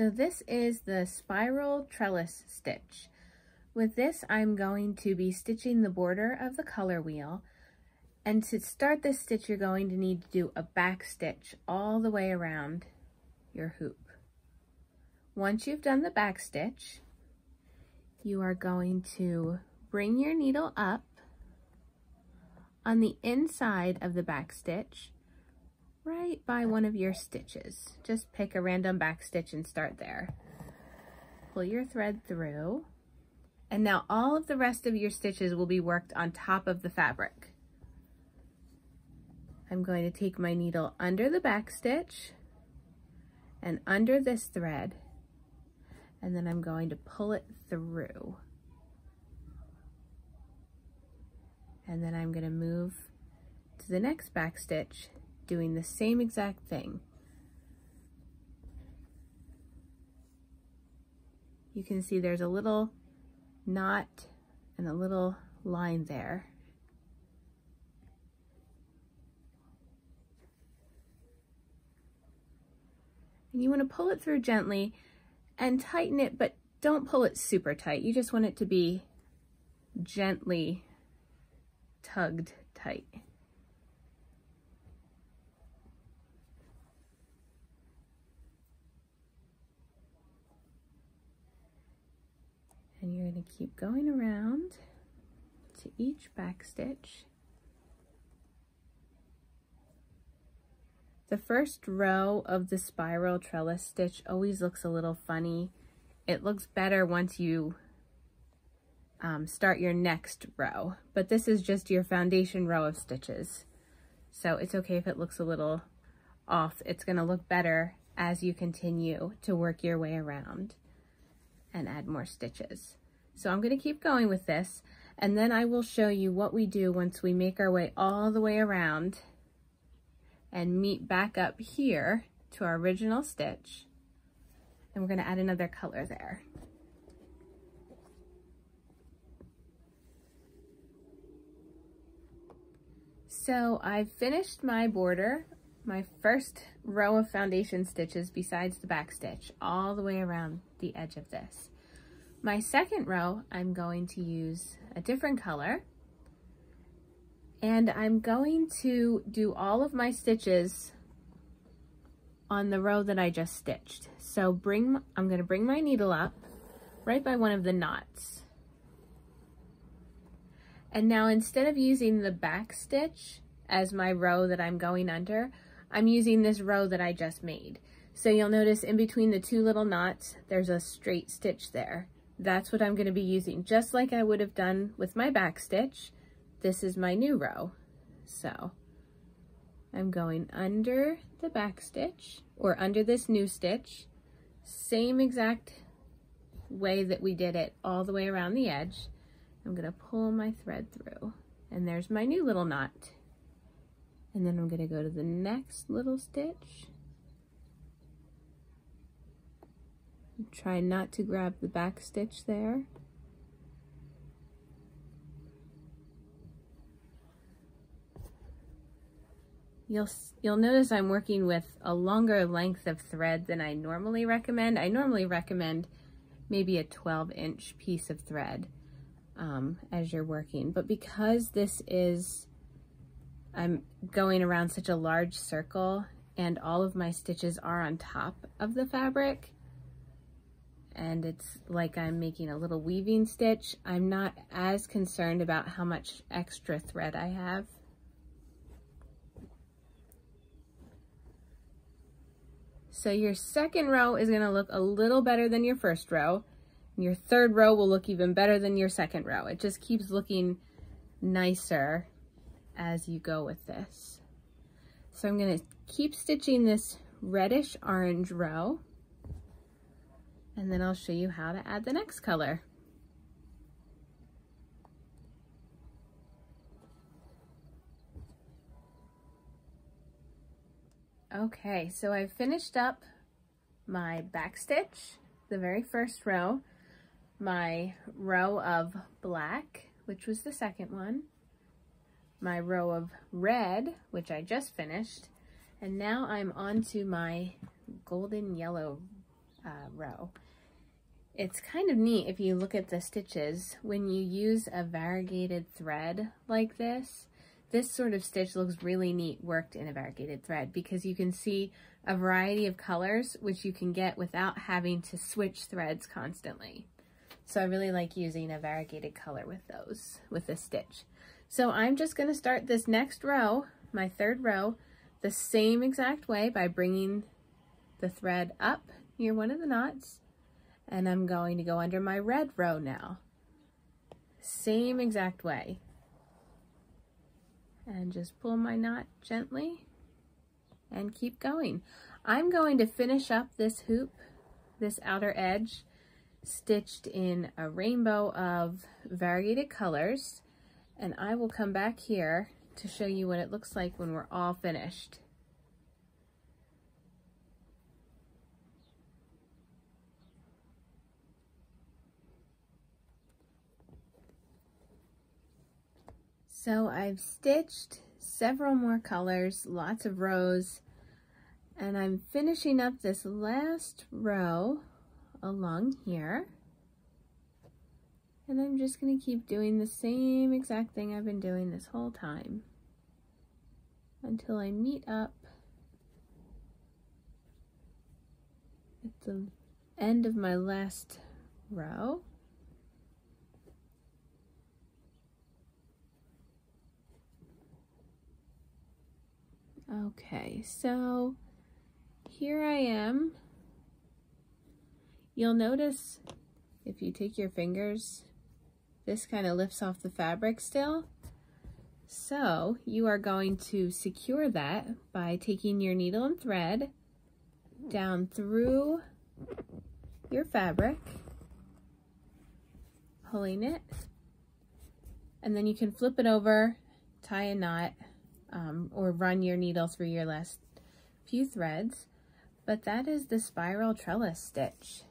So this is the spiral trellis stitch. With this, I'm going to be stitching the border of the color wheel. And to start this stitch, you're going to need to do a back stitch all the way around your hoop. Once you've done the back stitch, you are going to bring your needle up. On the inside of the back stitch, right by one of your stitches, just pick a random back stitch and start there. Pull your thread through, and now all of the rest of your stitches will be worked on top of the fabric. I'm going to take my needle under the back stitch and under this thread, and then I'm going to pull it through. And then I'm going to move to the next back stitch, doing the same exact thing. You can see there's a little knot and a little line there. And you want to pull it through gently and tighten it, but don't pull it super tight. You just want it to be gently tugged tight. And you're going to keep going around to each back stitch. The first row of the spiral trellis stitch always looks a little funny. It looks better once you start your next row, but this is just your foundation row of stitches. So it's okay if it looks a little off. It's going to look better as you continue to work your way around and add more stitches. So I'm going to keep going with this, and then I will show you what we do once we make our way all the way around and meet back up here to our original stitch. And we're going to add another color there. So I've finished my border, my first row of foundation stitches besides the back stitch, all the way around the edge of this. My second row, I'm going to use a different color, and I'm going to do all of my stitches on the row that I just stitched. So I'm going to bring my needle up right by one of the knots. And now, instead of using the back stitch as my row that I'm going under, I'm using this row that I just made. So you'll notice in between the two little knots, there's a straight stitch there. That's what I'm going to be using, just like I would have done with my back stitch. This is my new row. So I'm going under the back stitch, or under this new stitch, same exact way that we did it all the way around the edge. I'm going to pull my thread through, and there's my new little knot. And then I'm going to go to the next little stitch. Try not to grab the back stitch there. You'll notice I'm working with a longer length of thread than I normally recommend. I normally recommend maybe a 12-inch piece of thread as you're working, but because this is, I'm going around such a large circle and all of my stitches are on top of the fabric, and it's like I'm making a little weaving stitch, I'm not as concerned about how much extra thread I have. So your second row is going to look a little better than your first row. Your third row will look even better than your second row. It just keeps looking nicer as you go with this. So I'm going to keep stitching this reddish orange row, and then I'll show you how to add the next color. Okay, so I've finished up my back stitch, the very first row, my row of black, which was the second one, my row of red, which I just finished, and now I'm on to my golden yellow row. It's kind of neat if you look at the stitches. When you use a variegated thread like this, this sort of stitch looks really neat worked in a variegated thread, because you can see a variety of colors which you can get without having to switch threads constantly. So I really like using a variegated color with those, with this stitch. So I'm just going to start this next row, my third row, the same exact way by bringing the thread up near one of the knots, and I'm going to go under my red row now. Same exact way. And just pull my knot gently and keep going. I'm going to finish up this hoop, this outer edge, stitched in a rainbow of variegated colors, and I will come back here to show you what it looks like when we're all finished. So I've stitched several more colors, lots of rows, and I'm finishing up this last row along here, and I'm just going to keep doing the same exact thing I've been doing this whole time until I meet up at the end of my last row. Okay, so here I am. You'll notice if you take your fingers, this kind of lifts off the fabric still. So you are going to secure that by taking your needle and thread down through your fabric, pulling it, and then you can flip it over, tie a knot, or run your needle through your last few threads. But that is the spiral trellis stitch.